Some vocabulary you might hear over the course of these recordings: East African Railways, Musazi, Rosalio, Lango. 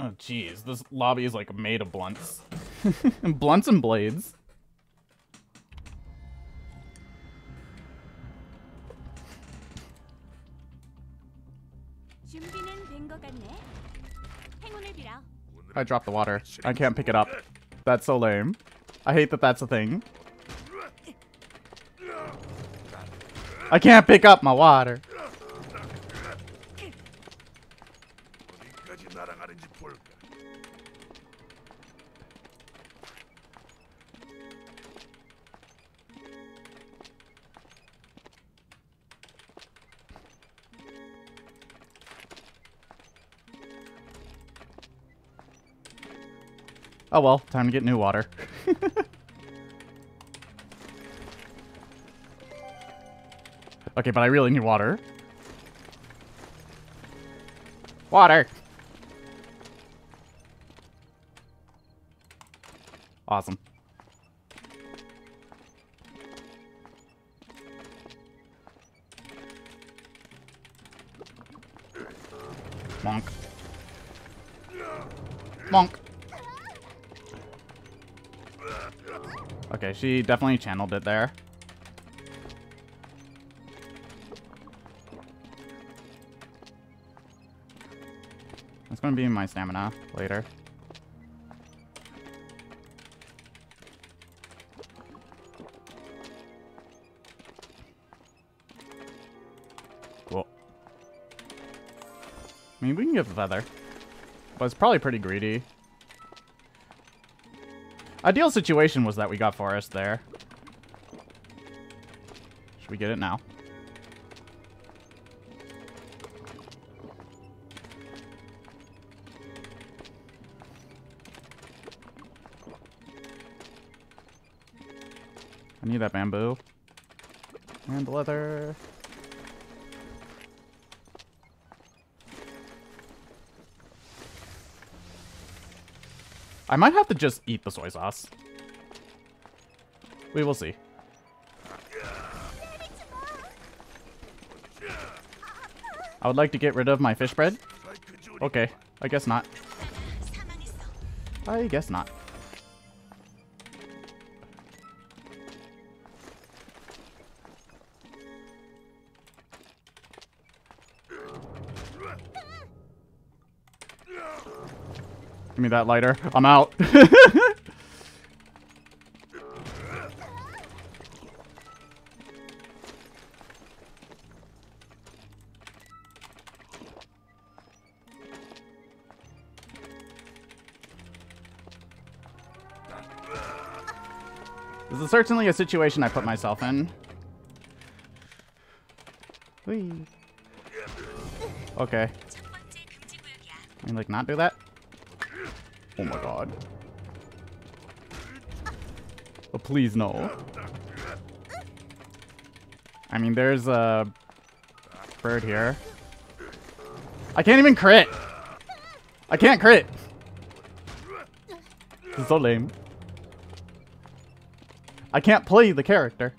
Oh, jeez. This lobby is, like, made of blunts. Blunts and blades. I dropped the water. I can't pick it up. That's so lame. I hate that that's a thing. I can't pick up my water. Oh well, time to get new water. Okay, but I really need water. Water! Awesome. Monk. Monk. Okay, she definitely channeled it there. That's gonna be my stamina later. Cool. I mean, we can get the feather. But it's probably pretty greedy. Ideal situation was that we got forest there. Should we get it now? I need that bamboo. And leather. I might have to just eat the soy sauce. We will see. I would like to get rid of my fish bread. Okay, I guess not. I guess not. Give me that lighter. I'm out. This is certainly a situation I put myself in. Whee. Okay. Can you, like, not do that? Oh my god. But please, no. I mean, there's a bird here. I can't even crit! I can't crit! This is so lame. I can't play the character.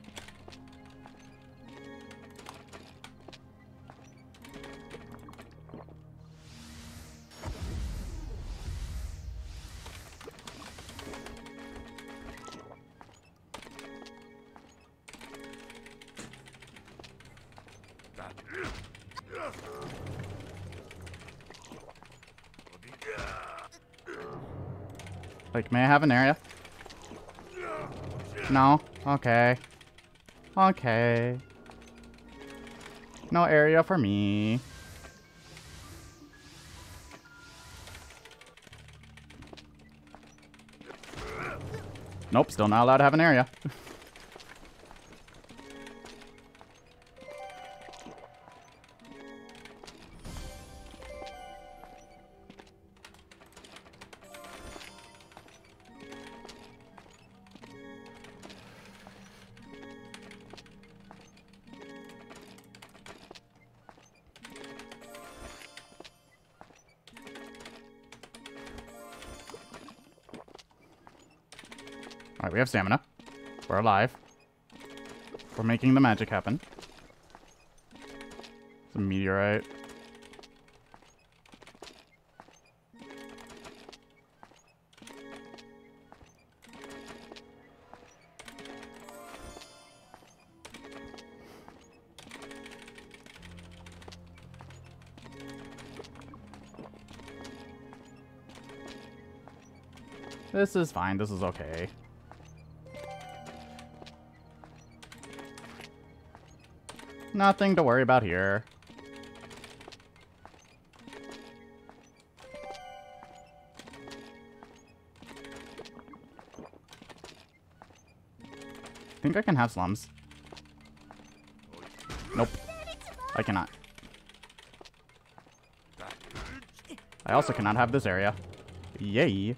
Like, may I have an area? No? Okay. Okay. No area for me. Nope, still not allowed to have an area. Alright, we have stamina. We're alive. We're making the magic happen. It's a meteorite. This is fine. This is okay. Nothing to worry about here. I think I can have slums. Nope. I cannot. I also cannot have this area. Yay.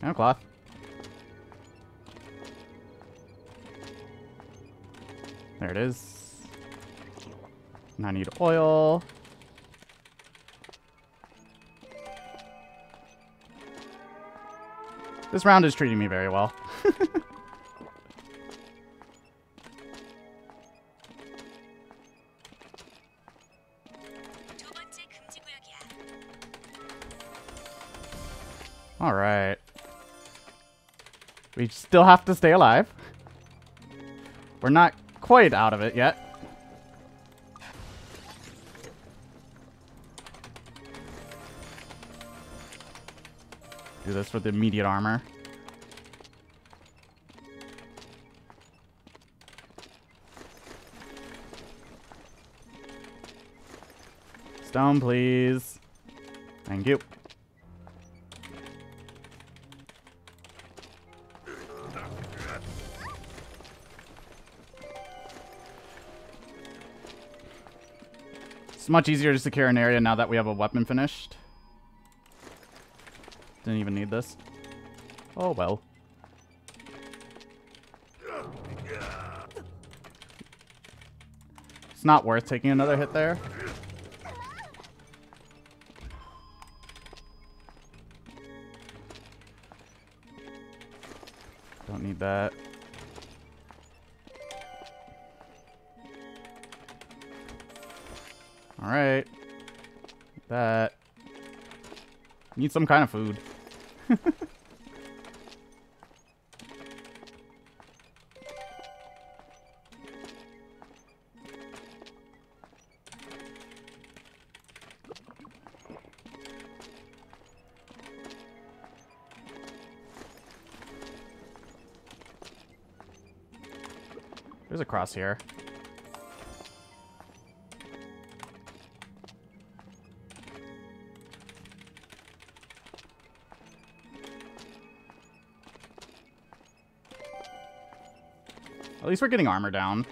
And a cloth. There it is. And I need oil. This round is treating me very well. All right. We still have to stay alive. We're not quite out of it yet. Do this with immediate armor. Stone, please. Thank you. Much easier to secure an area now that we have a weapon finished. Didn't even need this. Oh well. It's not worth taking another hit there. Don't need that. All right, that needs some kind of food. There's a cross here. At least we're getting armor down.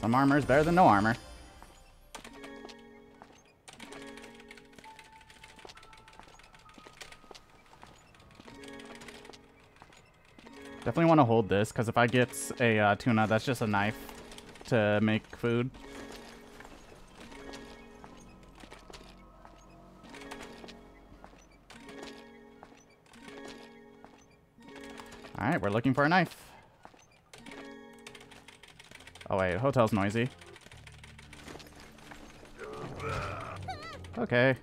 Some armor is better than no armor. Definitely want to hold this, because if I get a tuna, that's just a knife to make food. Alright, we're looking for a knife. Oh wait, hotel's noisy. Okay.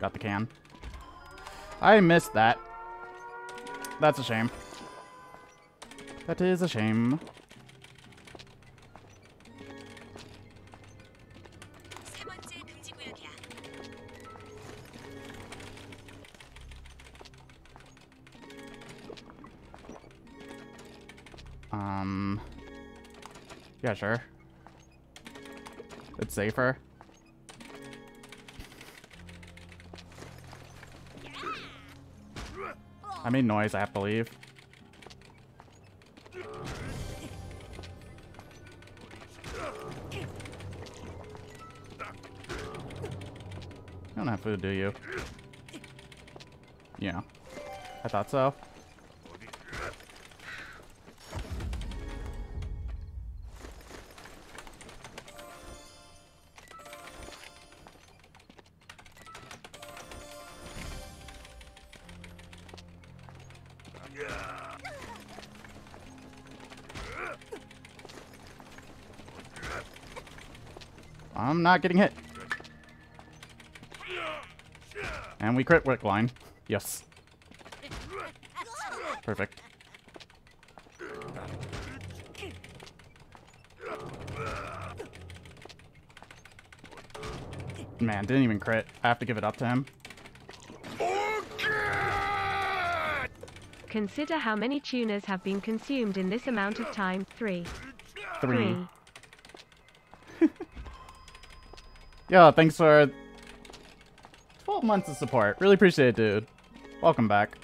Got the can. I missed that. That's a shame. That is a shame. Yeah, sure. It's safer. I made noise, I have to leave. You don't have food, do you? Yeah. I thought so. I'm not getting hit. And we crit wick line. Yes. Perfect. Man, didn't even crit. I have to give it up to him. Okay. Consider how many tuners have been consumed in this amount of time. Three. Yo, thanks for 12 months of support. Really appreciate it, dude. Welcome back.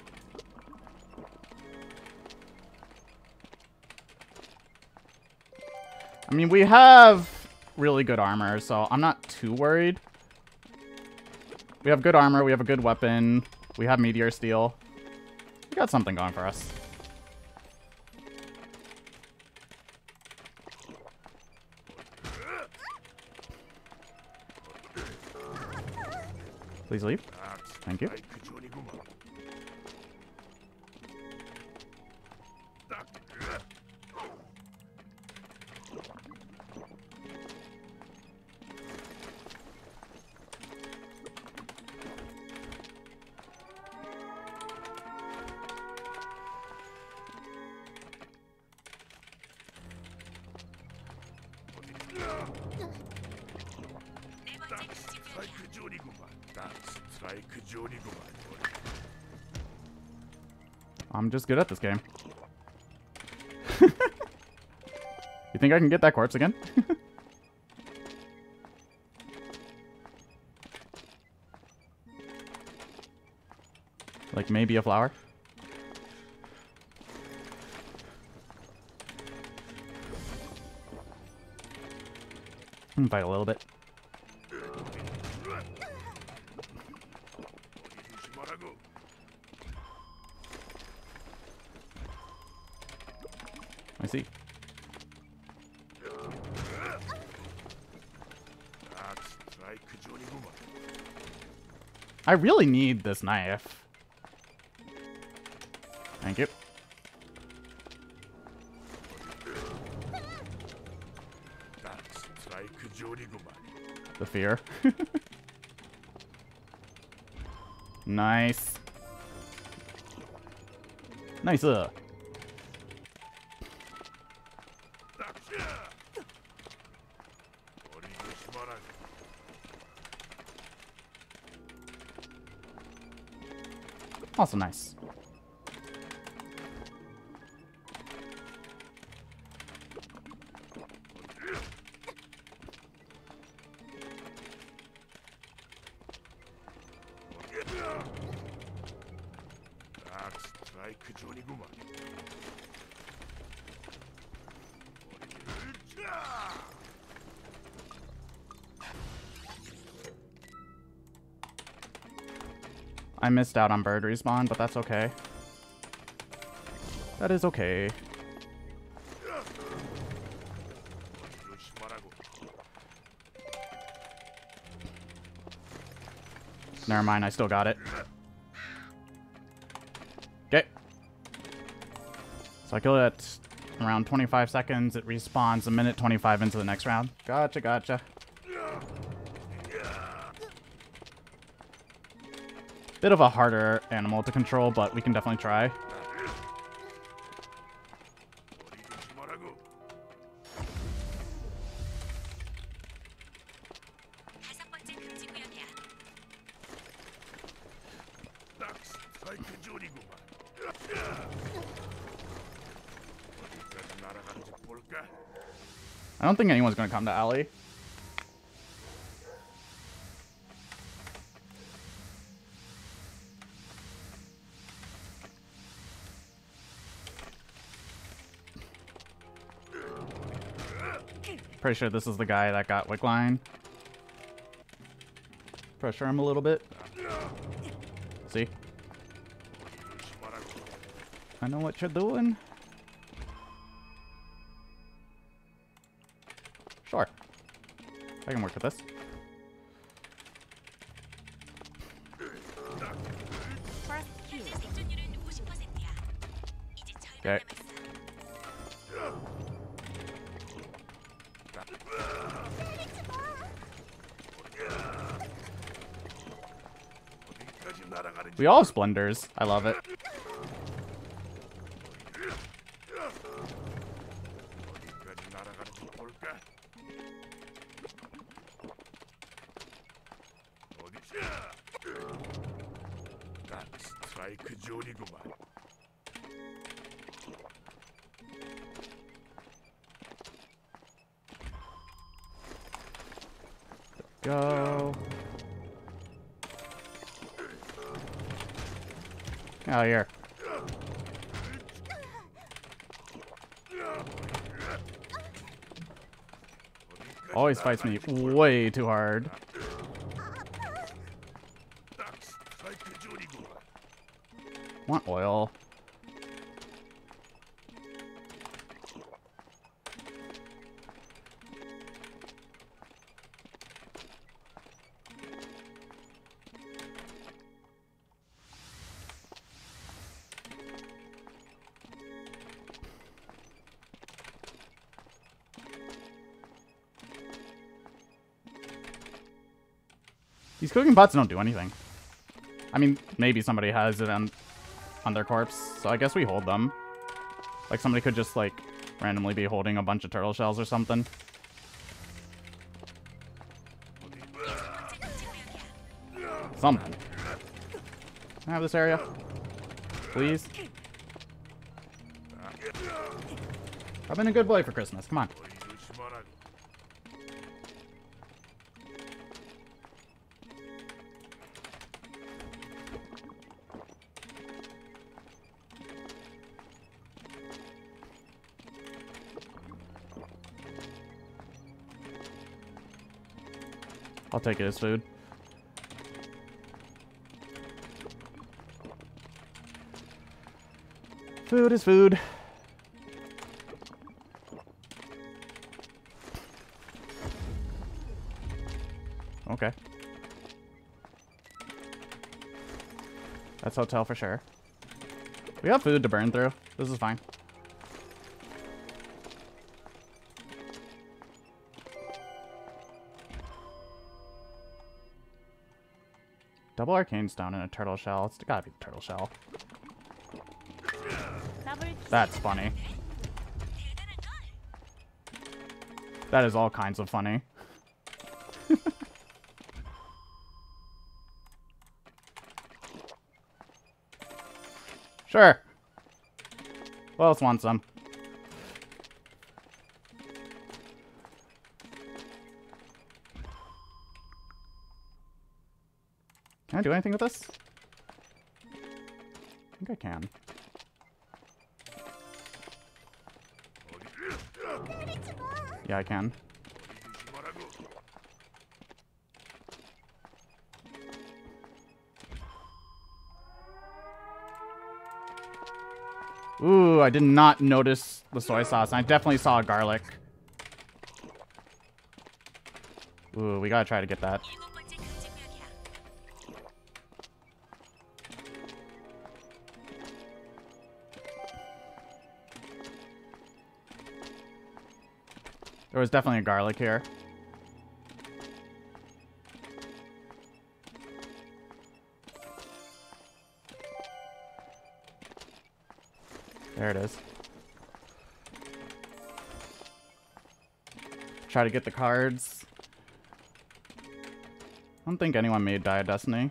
I mean, we have really good armor, so I'm not too worried. We have good armor, we have a good weapon, we have meteor steel. We got something going for us. Please leave. Thank you. I'm just good at this game. You think I can get that corpse again? Like maybe a flower? I'm gonna fight a little bit. I see. I really need this knife. Thank you. The fear. Nice. Nice. Also nice. I missed out on bird respawn, but that's okay. That is okay. Never mind, I still got it. Okay. So I killed it around 25 seconds. It respawns 1:25 into the next round. Gotcha, gotcha. Bit of a harder animal to control, but we can definitely try. I don't think anyone's gonna come to Alley. Pretty sure this is the guy that got Wickline. Pressure him a little bit. See? I know what you're doing. Sure. I can work with this. Okay. We all have splendors. I love it. Go. Oh, here. Always fights me way too hard. Want oil. These cooking pots don't do anything. I mean, maybe somebody has it on their corpse, so I guess we hold them. Like, somebody could just, like, randomly be holding a bunch of turtle shells or something. Something. Can I have this area? Please? I've been a good boy for Christmas, come on. I'll take it as food. Food is food. Okay. That's hotel for sure. We got food to burn through. This is fine. Double arcane stone and a turtle shell. It's gotta be the turtle shell. That's funny. That is all kinds of funny. Sure. Who else wants some? Can I do anything with this? I think I can. Yeah, I can. Ooh, I did not notice the soy sauce. I definitely saw a garlic. Ooh, we gotta try to get that. There was definitely a garlic here. There it is. Try to get the cards. I don't think anyone made Die of Destiny.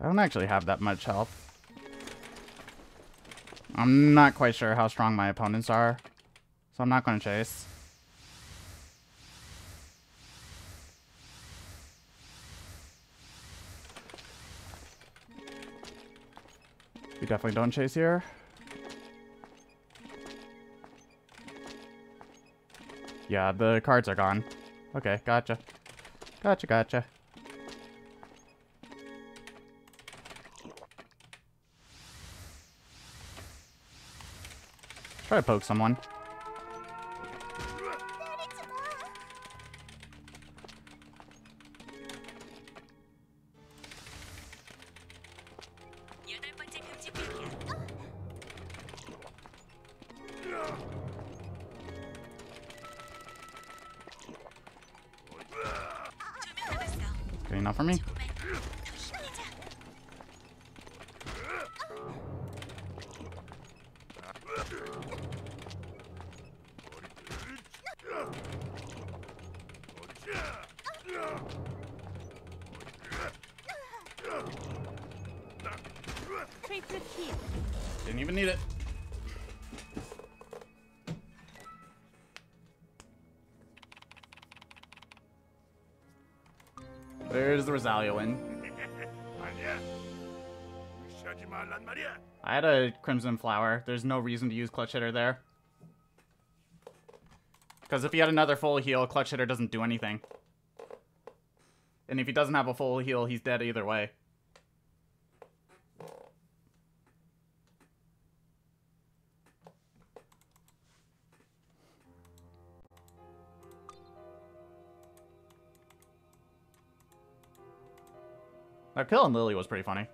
I don't actually have that much health. I'm not quite sure how strong my opponents are, so I'm not going to chase. We definitely don't chase here. Yeah, the cards are gone. Okay, gotcha. Gotcha, gotcha. Try to poke someone. Good enough for me. Didn't even need it. There's the Rosalio in. I had a crimson flower. There's no reason to use clutch hitter there. Because if he had another full heal, clutch hitter doesn't do anything. And if he doesn't have a full heal, he's dead either way. Now, killing Lily was pretty funny.